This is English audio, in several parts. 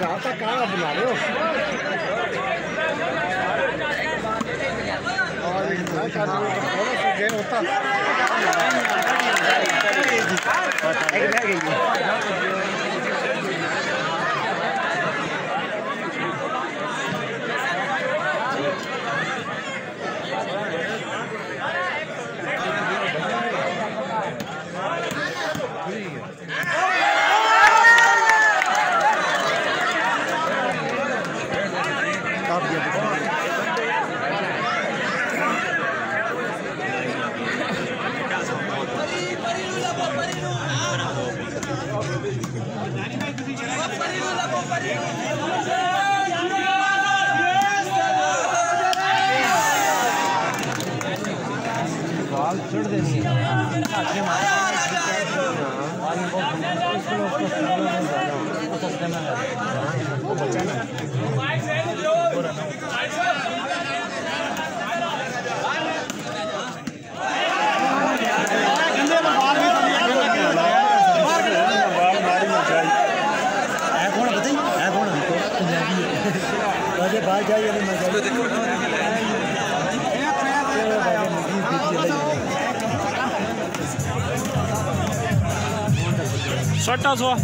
Tá caro, valeu? That's what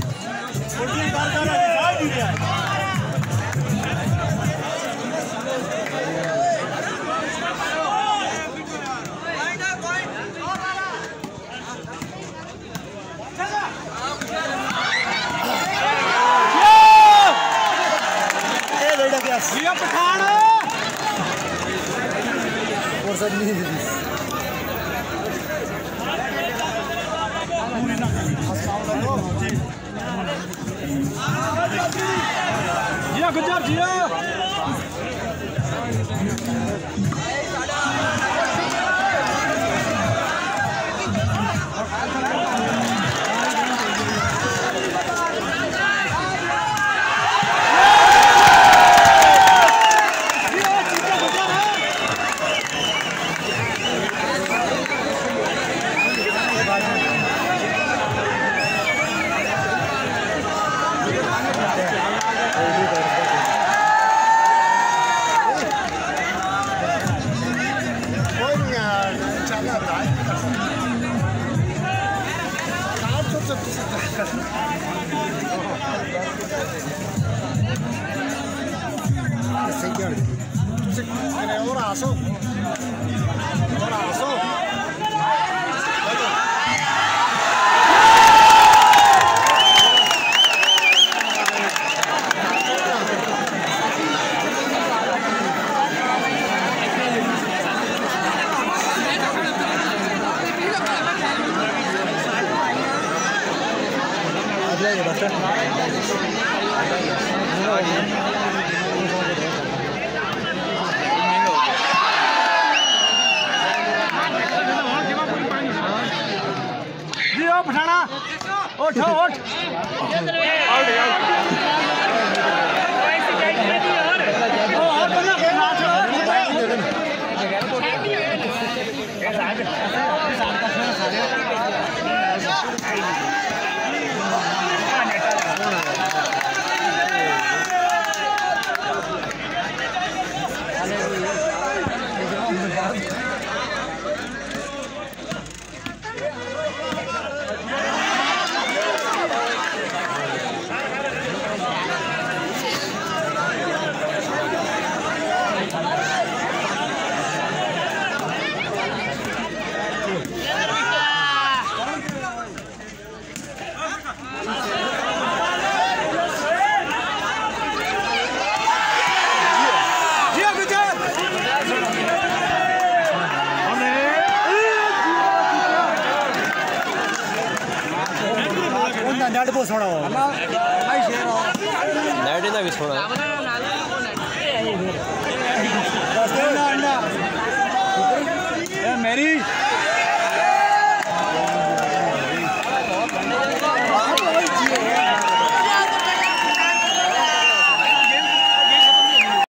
That is a good one.